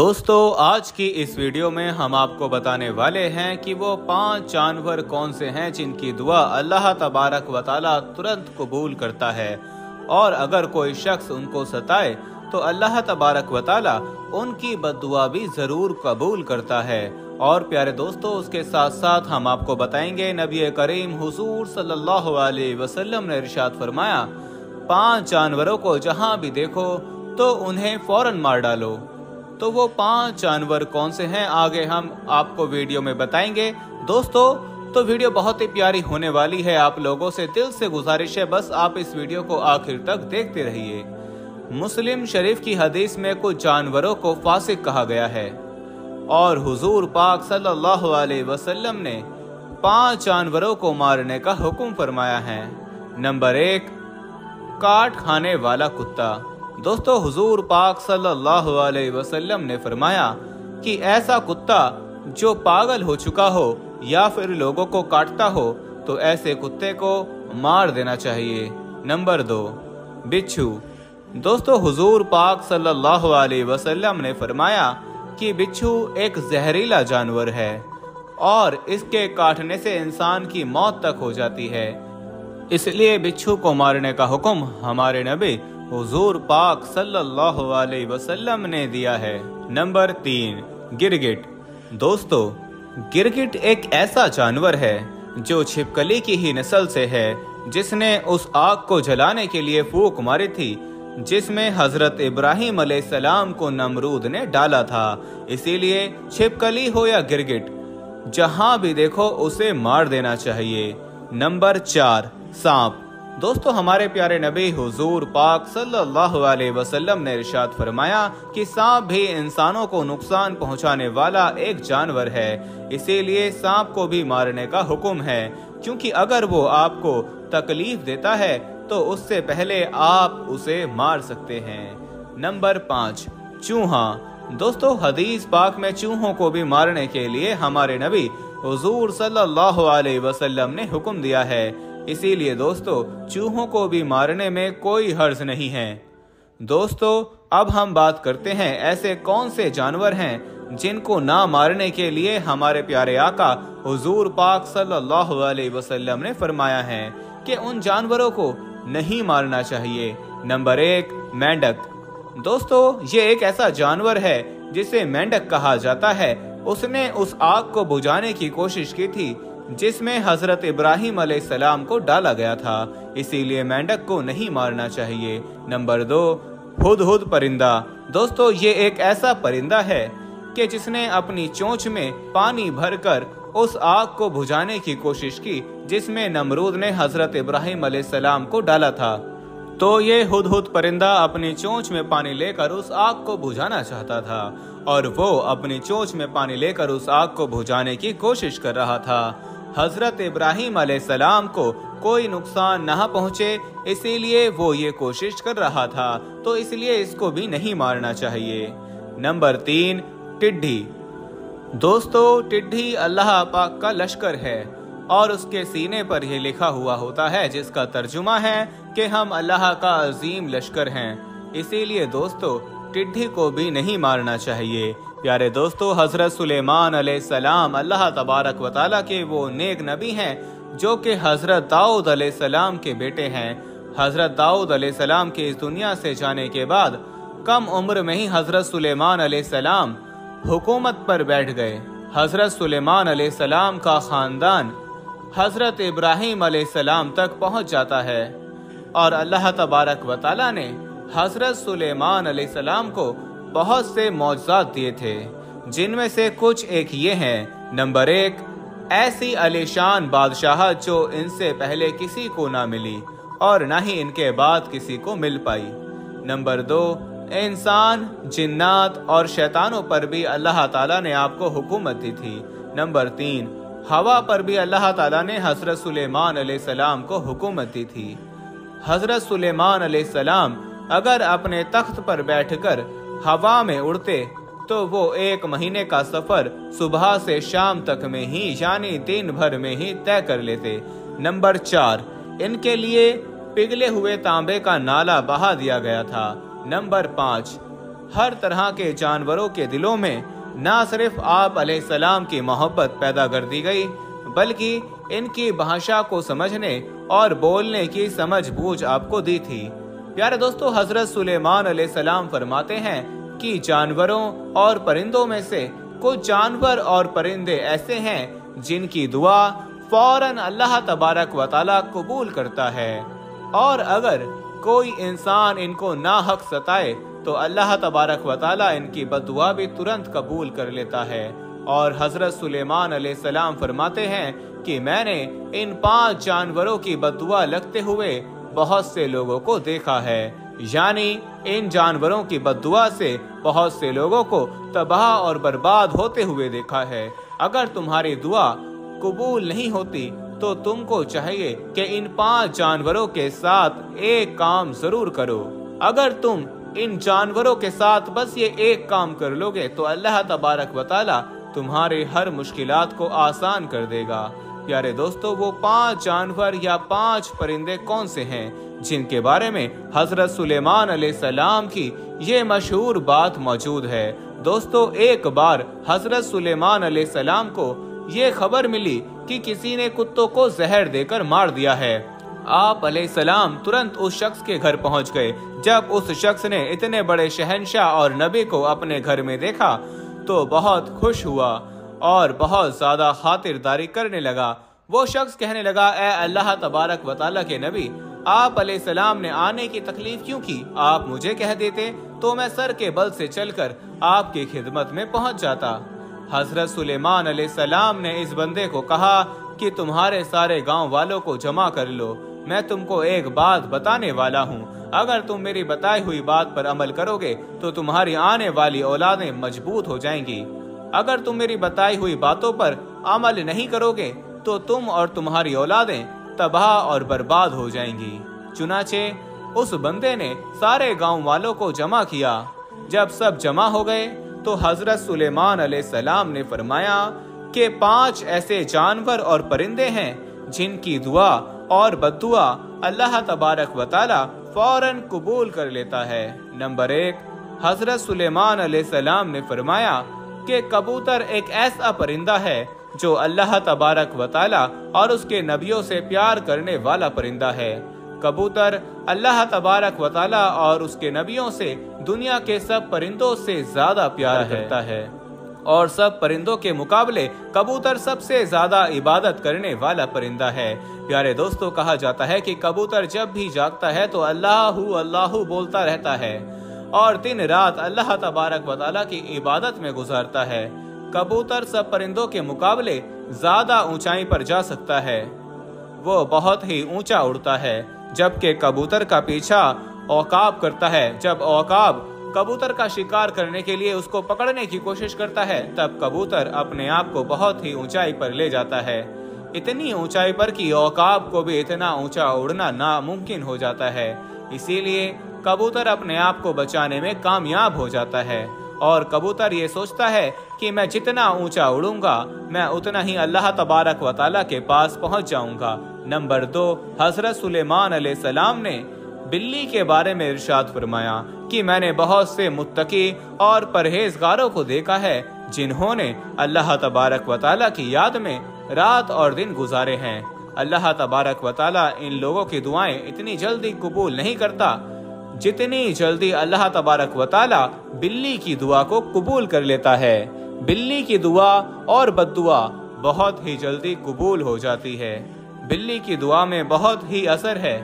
दोस्तों आज की इस वीडियो में हम आपको बताने वाले हैं कि वो 5 जानवर कौन से हैं जिनकी दुआ अल्लाह तबारक व तआला तुरंत कबूल करता है, और अगर कोई शख्स उनको सताए तो अल्लाह तबारक व तआला उनकी बद्दुआ भी ज़रूर कबूल करता है। और प्यारे दोस्तों, उसके साथ साथ हम आपको बताएंगे नबी करीम हुजूर सल्लल्लाहु अलैहि वसल्लम ने इरशाद फरमाया, 5 जानवरों को जहां भी देखो तो उन्हें फौरन मार डालो। तो वो 5 जानवर कौन से हैं आगे हम आपको वीडियो में बताएंगे। दोस्तों तो वीडियो बहुत ही प्यारी होने वाली है, आप लोगों से दिल से गुजारिश है बस आप इस वीडियो को आखिर तक देखते रहिए। मुस्लिम शरीफ की हदीस में कुछ जानवरों को फासिक कहा गया है, और हुजूर पाक सल्लल्लाहु अलैहि वसल्लम ने 5 जानवरों को मारने का हुक्म फरमाया है। नंबर 1, काट खाने वाला कुत्ता। दोस्तों हुजूर पाक सल्लल्लाहु अलैहि वसल्लम ने फरमाया कि ऐसा कुत्ता जो पागल हो चुका हो या फिर लोगों को काटता हो तो ऐसे कुत्ते को मार देना चाहिए। नंबर 2, बिच्छू। दोस्तों हुजूर पाक सल्लल्लाहु अलैहि वसल्लम ने फरमाया कि बिच्छू एक जहरीला जानवर है और इसके काटने से इंसान की मौत तक हो जाती है, इसलिए बिच्छू को मारने का हुक्म हमारे नबी हुजूर पाक सल्लल्लाहु अलैहि वसल्लम ने दिया है। नंबर 3, गिरगिट। दोस्तों गिरगिट एक ऐसा जानवर है जो छिपकली की ही नस्ल से है, जिसने उस आग को जलाने के लिए फूंक मारी थी जिसमें हजरत इब्राहिम अलैहिस्सलाम को नमरूद ने डाला था। इसीलिए छिपकली हो या गिरगिट, जहां भी देखो उसे मार देना चाहिए। नंबर 4, सांप। दोस्तों हमारे प्यारे नबी हुजूर पाक सल्लल्लाहु अलैहि वसल्लम ने इरशाद फरमाया कि सांप भी इंसानों को नुकसान पहुंचाने वाला एक जानवर है, इसीलिए सांप को भी मारने का हुक्म है, क्योंकि अगर वो आपको तकलीफ देता है तो उससे पहले आप उसे मार सकते हैं। नंबर 5, चूहा। दोस्तों हदीस पाक में चूहों को भी मारने के लिए हमारे नबी हुजूर सल्लल्लाहु अलैहि वसल्लम ने हुक्म दिया है, इसीलिए दोस्तों चूहों को भी मारने में कोई हर्ज नहीं है। दोस्तों अब हम बात करते हैं ऐसे कौन से जानवर हैं जिनको ना मारने के लिए हमारे प्यारे आका हुजूर पाक सल्लल्लाहु अलैहि वसल्लम ने फरमाया है कि उन जानवरों को नहीं मारना चाहिए। नंबर 1, मेंढक। दोस्तों ये एक ऐसा जानवर है जिसे मेंढक कहा जाता है, उसने उस आग को बुझाने की कोशिश की थी जिसमें हजरत इब्राहिम अलैहिस्सलाम को डाला गया था, इसीलिए मेंढक को नहीं मारना चाहिए। नंबर 2, हुदहुद परिंदा। दोस्तों ये एक ऐसा परिंदा है कि जिसने अपनी चोंच में पानी भरकर उस आग को बुझाने की कोशिश की जिसमें नमरूद ने हजरत इब्राहिम अलैहिस्सलाम को डाला था, तो ये हुदहुद परिंदा अपनी चोंच में पानी लेकर उस आग को बुझाना चाहता था, और वो अपनी चोंच में पानी लेकर उस आग को बुझाने की कोशिश कर रहा था। हजरत इब्राहिम अलैहिस्सलाम को कोई नुकसान ना पहुंचे, इसीलिए वो ये कोशिश कर रहा था, तो इसलिए इसको भी नहीं मारना चाहिए। नंबर 3, टिड्डी। दोस्तों टिड्डी अल्लाह पाक का लश्कर है, और उसके सीने पर यह लिखा हुआ होता है जिसका तर्जुमा है कि हम अल्लाह का अजीम लश्कर हैं, इसीलिए दोस्तों टिड्डी को भी नहीं मारना चाहिए। प्यारे दोस्तों हजरत सुलेमान अलैहिस्सलाम अल्लाह तबारक व तआला के वो नेक नबी हैं जो कि हजरत दाऊद अलैहिस्सलाम के बेटे हैं। हजरत दाऊद अलैहिस्सलाम के इस दुनिया से जाने के बाद कम उम्र में ही हजरत सुलेमान अलैहिस्सलाम हुकूमत पर बैठ गए। हजरत सुलेमान अलैहिस्सलाम का ख़ानदान हजरत इब्राहीम अलैहिस्सलाम तक पहुंच जाता है, और अल्लाह तबारक व तआला ने हजरत सुलेमान अलैहिस्सलाम को बहुत से मौजज़ात दिए थे, जिनमें से कुछ एक ये हैं। नंबर 1, ऐसी आलीशान बादशाहत जो इनसे पहले किसी को ना मिली और ना ही इनके बाद किसी को मिल पाई। नंबर 2, इंसान, जिन्नात और शैतानों पर भी अल्लाह ताला ने आपको हुकूमत दी थी। नंबर 3, हवा पर भी अल्लाह ताला ने हजरत सुलेमान अलैहिस्सलाम को हुकूमत दी थी। हजरत सुलेमान अलैहिस्सलाम अगर अपने तख्त पर बैठकर हवा में उड़ते तो वो 1 महीने का सफर सुबह से शाम तक में ही, यानी दिन भर में ही तय कर लेते। नंबर 4, इनके लिए पिघले हुए तांबे का नाला बहा दिया गया था। नंबर 5, हर तरह के जानवरों के दिलों में ना सिर्फ आप अलैहिस्सलाम की मोहब्बत पैदा कर दी गई, बल्कि इनकी भाषा को समझने और बोलने की समझ बूझ आपको दी थी। प्यारे दोस्तों, हजरत सुलेमान अलैहिस्सलाम फरमाते हैं कि जानवरों और परिंदों में से कुछ जानवर और परिंदे ऐसे हैं जिनकी दुआ फौरन अल्लाह तबारक व तआला कबूल करता है, और अगर कोई इंसान इनको नाहक सताए तो अल्लाह तबारक व तआला इनकी बद्दुआ भी तुरंत कबूल कर लेता है। और हजरत सुलेमान अलैहिस्सलाम फरमाते हैं कि मैंने इन 5 जानवरों की बद्दुआ लगते हुए बहुत से लोगों को देखा है, यानी इन जानवरों की बद्दुआ से बहुत से लोगों को तबाह और बर्बाद होते हुए देखा है। अगर तुम्हारी दुआ कबूल नहीं होती तो तुमको चाहिए कि इन 5 जानवरों के साथ एक काम जरूर करो। अगर तुम इन जानवरों के साथ बस ये एक काम कर लोगे तो अल्लाह तबारक व तआला तुम्हारे हर मुश्किलात को आसान कर देगा। प्यारे दोस्तों, वो 5 जानवर या 5 परिंदे कौन से हैं जिनके बारे में हजरत सुलेमान अलैहिस्सलाम की ये मशहूर बात मौजूद है। दोस्तों, एक बार हजरत सुलेमान अलैहिस्सलाम को ये खबर मिली कि किसी ने कुत्तों को जहर देकर मार दिया है। आप अलैहिस्सलाम तुरंत उस शख्स के घर पहुंच गए। जब उस शख्स ने इतने बड़े शहंशाह और नबी को अपने घर में देखा तो बहुत खुश हुआ और बहुत ज़्यादा खातिरदारी करने लगा। वो शख्स कहने लगा, ए अल्लाह तबारक व तआला के नबी, आप अलैहिस्सलाम ने आने की तकलीफ क्यों की? आप मुझे कह देते तो मैं सर के बल से चलकर आपकी खिदमत में पहुंच जाता। हजरत सुलेमान अलैहिस्सलाम ने इस बंदे को कहा कि तुम्हारे सारे गांव वालों को जमा कर लो, मैं तुमको एक बात बताने वाला हूँ, अगर तुम मेरी बताई हुई बात पर अमल करोगे तो तुम्हारी आने वाली औलादें मजबूत हो जाएंगी, अगर तुम मेरी बताई हुई बातों पर अमल नहीं करोगे तो तुम और तुम्हारी औलादें तबाह और बर्बाद हो जाएंगी। चुनाचे उस बंदे ने सारे गांव वालों को जमा किया। जब सब जमा हो गए तो हजरत सुलेमान अलैहिस्सलाम ने फरमाया कि 5 ऐसे जानवर और परिंदे हैं जिनकी दुआ और बद्दुआ अल्लाह तबारक व तआला फौरन कबूल कर लेता है। नंबर 1, हजरत सुलेमान अलैहिस्सलाम ने फरमाया के कबूतर एक ऐसा परिंदा है जो अल्लाह तबारक व तआला और उसके नबियों से प्यार करने वाला परिंदा है। कबूतर अल्लाह तबारक व तआला और उसके नबियों से दुनिया के सब परिंदों से ज्यादा प्यार करता है और सब परिंदों के मुकाबले कबूतर सबसे ज्यादा इबादत करने वाला परिंदा है। प्यारे दोस्तों, कहा जाता है कि कबूतर जब भी जागता है तो अल्लाहू अल्लाहू बोलता रहता है और दिन रात अल्लाह तबारक व तआला की इबादत में गुजारता है। कबूतर सब परिंदों के मुकाबले ज़्यादा ऊंचाई पर जा सकता है, वो बहुत ही ऊंचा उड़ता है, जबकि कबूतर का पीछा औकाब करता है। जब औकाब कबूतर का शिकार करने के लिए उसको पकड़ने की कोशिश करता है तब कबूतर अपने आप को बहुत ही ऊंचाई पर ले जाता है, इतनी ऊंचाई पर कि औकाब को भी इतना ऊंचा उड़ना नामुमकिन हो जाता है। इसीलिए कबूतर अपने आप को बचाने में कामयाब हो जाता है और कबूतर ये सोचता है कि मैं जितना ऊंचा उड़ूंगा मैं उतना ही अल्लाह तबारक व तआला के पास पहुंच जाऊंगा। नंबर 2, हजरत सुलेमान अलैहिस्सलाम ने बिल्ली के बारे में इरशाद फरमाया कि मैंने बहुत से मुत्तकी और परहेजगारों को देखा है जिन्होंने अल्लाह तबारक व तआला की याद में रात और दिन गुजारे हैं। अल्लाह तबारक व तआला इन लोगों की दुआएं इतनी जल्दी कबूल नहीं करता जितनी जल्दी अल्लाह तबारक व तआला बिल्ली की दुआ को कबूल कर लेता है। बिल्ली की दुआ और बद्दुआ बहुत ही जल्दी कबूल हो जाती है। बिल्ली की दुआ में बहुत ही असर है।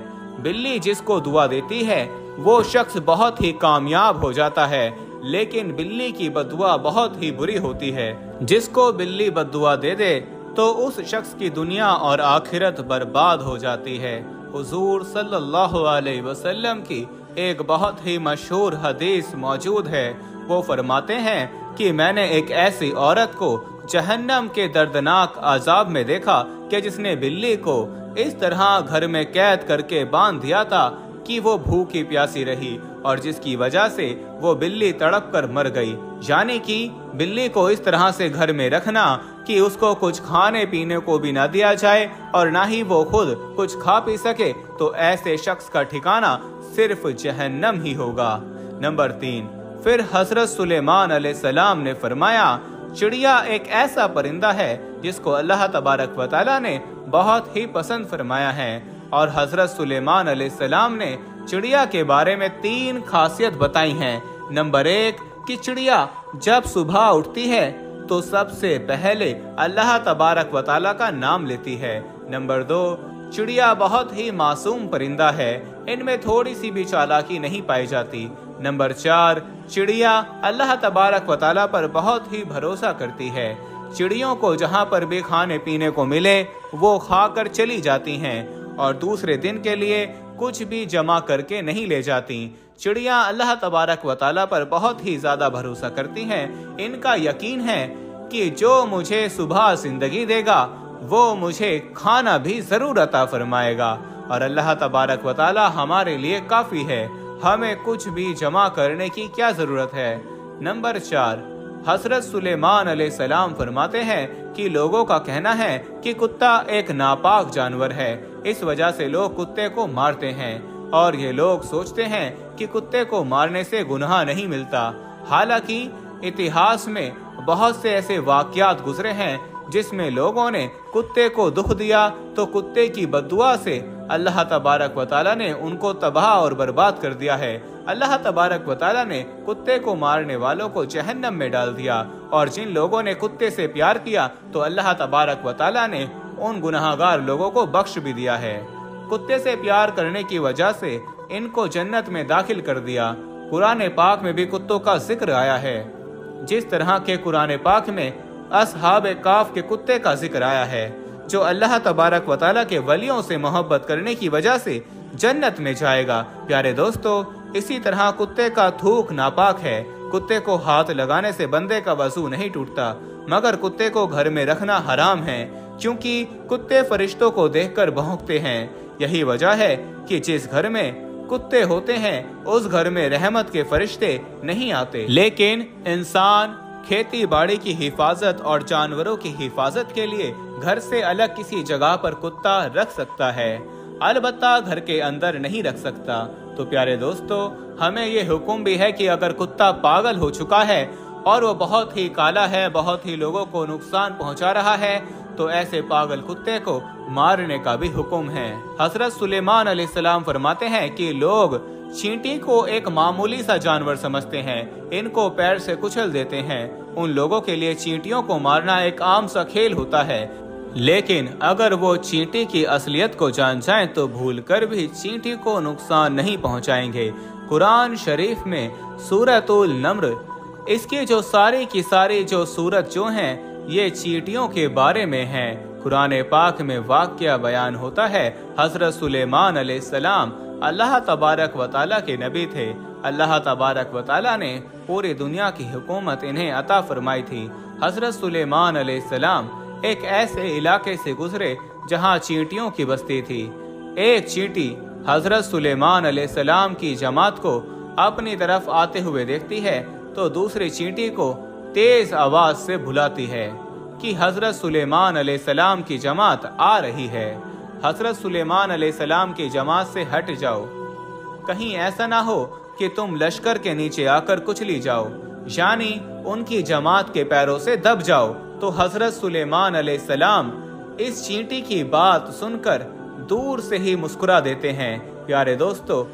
बिल्ली जिसको दुआ देती है वो शख्स बहुत ही कामयाब हो जाता है, लेकिन बिल्ली की बद्दुआ बहुत ही बुरी होती है। जिसको बिल्ली बद्दुआ दे दे तो उस शख्स की दुनिया और आखिरत बर्बाद हो जाती है। हुजूर सल्लल्लाहु अलैहि वसल्लम की एक बहुत ही मशहूर हदीस मौजूद है। वो फरमाते हैं कि मैंने एक ऐसी औरत को जहन्नम के दर्दनाक आजाब में देखा कि जिसने बिल्ली को इस तरह घर में कैद करके बांध दिया था कि वो भूखी प्यासी रही और जिसकी वजह से वो बिल्ली तड़प कर मर गई। यानी कि बिल्ली को इस तरह से घर में रखना कि उसको कुछ खाने पीने को भी ना दिया जाए और ना ही वो खुद कुछ खा पी सके, तो ऐसे शख्स का ठिकाना सिर्फ जहन्नम ही होगा। नंबर 3, फिर हजरत सुलेमान अलैहिस्सलाम ने फरमाया, चिड़िया एक ऐसा परिंदा है जिसको अल्लाह तबारक व तआला ने बहुत ही पसंद फरमाया है। और हजरत सुलेमान अलैहिस्सलाम ने चिड़िया के बारे में 3 खासियत बताई हैं। नंबर 1 कि चिड़िया जब सुबह उठती है तो सबसे पहले अल्लाह तबारक व तआला का नाम लेती है। नंबर 2, चिड़िया बहुत ही मासूम परिंदा है, इनमें थोड़ी सी भी चालाकी नहीं पाई जाती। नंबर 4, चिड़िया अल्लाह तबारक व तआला पर बहुत ही भरोसा करती है। चिड़ियों को जहाँ पर भी खाने पीने को मिले वो खाकर चली जाती हैं और दूसरे दिन के लिए कुछ भी जमा करके नहीं ले जाती। चिड़िया अल्लाह तबारक व तआला पर बहुत ही ज़्यादा भरोसा करती हैं। इनका यकीन है कि जो मुझे सुबह जिंदगी देगा वो मुझे खाना भी ज़रूर अता फरमाएगा। और अल्लाह तबारक व तआला हमारे लिए काफ़ी है, हमें कुछ भी जमा करने की क्या ज़रूरत है। नंबर 4, हज़रत सुलेमान अलैहिस्सलाम फरमाते हैं कि लोगों का कहना है कि कुत्ता एक नापाक जानवर है, इस वजह से लोग कुत्ते को मारते हैं। और ये लोग सोचते हैं कि कुत्ते को मारने से गुनाह नहीं मिलता। हालांकि इतिहास में बहुत से ऐसे वाक़यात गुजरे हैं जिसमें लोगों ने कुत्ते को दुख दिया तो कुत्ते की बद्दुआ से अल्लाह तबारक व तआला ने उनको तबाह और बर्बाद कर दिया है। अल्लाह तबारक व तआला ने कुत्ते को मारने वालों को जहन्नम में डाल दिया। और जिन लोगों ने कुत्ते से प्यार किया तो अल्लाह तबारक व तआला ने उन गुनाहगार लोगों को बख्श भी दिया है। कुत्ते से प्यार करने की वजह से इनको जन्नत में दाखिल कर दिया। कुरान पाक में भी कुत्तों का जिक्र आया है, जिस तरह के कुरान पाक में असहाब काफ के कुत्ते का जिक्र आया है जो अल्लाह तबारक व तआला के वलियों से मोहब्बत करने की वजह से जन्नत में जाएगा। प्यारे दोस्तों, इसी तरह कुत्ते का थूक नापाक है। कुत्ते को हाथ लगाने से बंदे का वजू नहीं टूटता, मगर कुत्ते को घर में रखना हराम है, क्योंकि कुत्ते फरिश्तों को देखकर भौंकते हैं। यही वजह है कि जिस घर में कुत्ते होते हैं उस घर में रहमत के फरिश्ते नहीं आते। लेकिन इंसान खेती बाड़ी की हिफाजत और जानवरों की हिफाजत के लिए घर से अलग किसी जगह पर कुत्ता रख सकता है, अलबत्ता घर के अंदर नहीं रख सकता। तो प्यारे दोस्तों, हमें ये हुक्म भी है कि अगर कुत्ता पागल हो चुका है और वो बहुत ही काला है, बहुत ही लोगों को नुकसान पहुंचा रहा है, तो ऐसे पागल कुत्ते को मारने का भी हुक्म है। हजरत सुलेमान अलैहिस्सलाम फरमाते हैं कि लोग चींटी को एक मामूली सा जानवर समझते हैं, इनको पैर से कुचल देते हैं। उन लोगों के लिए चींटियों को मारना एक आम सा खेल होता है, लेकिन अगर वो चींटी की असलियत को जान जाएं तो भूलकर भी चींटी को नुकसान नहीं पहुंचाएंगे। कुरान शरीफ में सूरतुल नम्र इसकी जो सारी की सारी जो सूरत जो हैं ये चींटियों के बारे में हैं। कुरान पाक में वाक़या बयान होता है, हज़रत सुलेमान अलैहिस्सलाम अल्लाह तबारक व तआला के नबी थे। अल्लाह तबारक व तआला ने पूरी दुनिया की हुकूमत इन्हें अता फरमाई थी। हज़रत सुलेमान अलैहिस्सलाम एक ऐसे इलाके से गुजरे जहाँ चींटियों की बस्ती थी। एक चींटी हज़रत सुलेमान अलैहिस्सलाम की जमात को अपनी तरफ आते हुए देखती है तो दूसरी चींटी को तेज आवाज से बुलाती है कि हजरत सुलेमान अलैहिस्सलाम की जमात आ रही है, हजरत सुलेमान अलैहिस्सलाम की जमात से हट जाओ, कहीं ऐसा ना हो कि तुम लश्कर के नीचे आकर कुचली जाओ, यानी उनकी जमात के पैरों से दब जाओ। तो हजरत सुलेमान अलैहिस्सलाम इस चींटी की बात सुनकर दूर से ही मुस्कुरा देते हैं। प्यारे दोस्तों,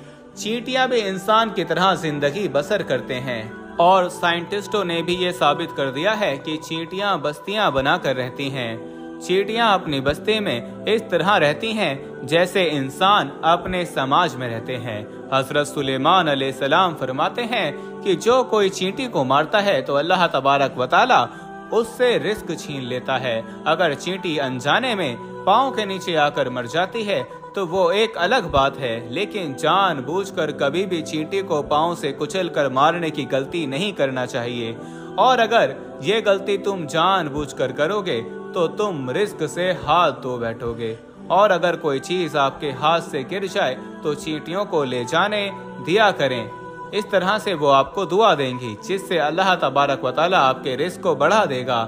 चींटियां भी इंसान की तरह जिंदगी बसर करते हैं और साइंटिस्टों ने भी ये साबित कर दिया है कि चींटियां बस्तियां बना कर रहती हैं। चींटियां अपनी बस्ती में इस तरह रहती हैं जैसे इंसान अपने समाज में रहते हैं। हज़रत सुलेमान अलैहिस्सलाम फरमाते हैं कि जो कोई चींटी को मारता है तो अल्लाह तबारक व तआला उससे रिस्क छीन लेता है। अगर चींटी अनजाने में पाँव के नीचे आकर मर जाती है तो वो एक अलग बात है, लेकिन जानबूझकर कभी भी चींटी को पाँव से कुचलकर मारने की गलती नहीं करना चाहिए। और अगर ये गलती तुम जानबूझकर करोगे तो तुम रिस्क से हाथ धो बैठोगे। और अगर कोई चीज़ आपके हाथ से गिर जाए तो चींटियों को ले जाने दिया करें, इस तरह से वो आपको दुआ देंगी जिससे अल्लाह तबारक व तआला आपके रिस्क को बढ़ा देगा।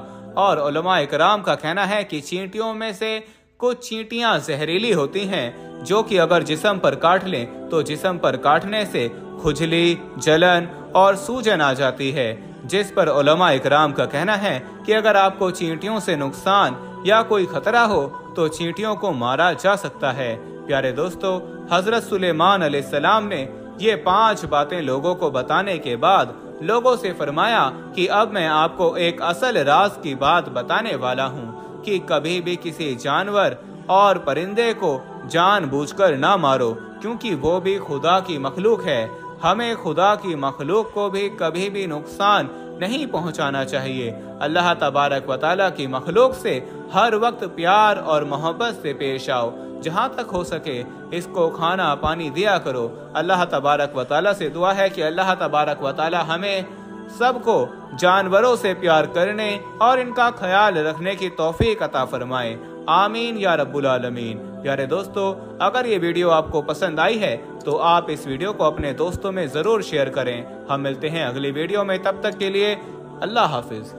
और उलमा इकराम का कहना है कि चींटियों में से कुछ चींटियां जहरीली होती हैं जो कि अगर जिस्म पर काट लें तो जिस्म पर काटने से खुजली, जलन और सूजन आ जाती है, जिस पर उलमा इकराम का कहना है कि अगर आपको चींटियों से नुकसान या कोई खतरा हो तो चींटियों को मारा जा सकता है। प्यारे दोस्तों, हजरत सुलेमान अलैहिस्सलाम ने ये 5 बातें लोगों को बताने के बाद लोगों से फरमाया कि अब मैं आपको एक असल राज की बात बताने वाला हूँ कि कभी भी किसी जानवर और परिंदे को जानबूझकर ना मारो, क्योंकि वो भी खुदा की मखलूक है। हमें खुदा की मखलूक को भी कभी भी नुकसान नहीं पहुंचाना चाहिए। अल्लाह तबारक व तआला की मखलूक से हर वक्त प्यार और मोहब्बत से पेश आओ, जहाँ तक हो सके इसको खाना पानी दिया करो। अल्लाह तबारक व तआला से दुआ है कि अल्लाह तबारक व तआला हमें सबको जानवरों से प्यार करने और इनका ख्याल रखने की तौफीक अता फरमाए। आमीन या रब्बुल आलमीन। प्यारे दोस्तों, अगर ये वीडियो आपको पसंद आई है तो आप इस वीडियो को अपने दोस्तों में ज़रूर शेयर करें। हम मिलते हैं अगली वीडियो में, तब तक के लिए अल्लाह हाफिज़।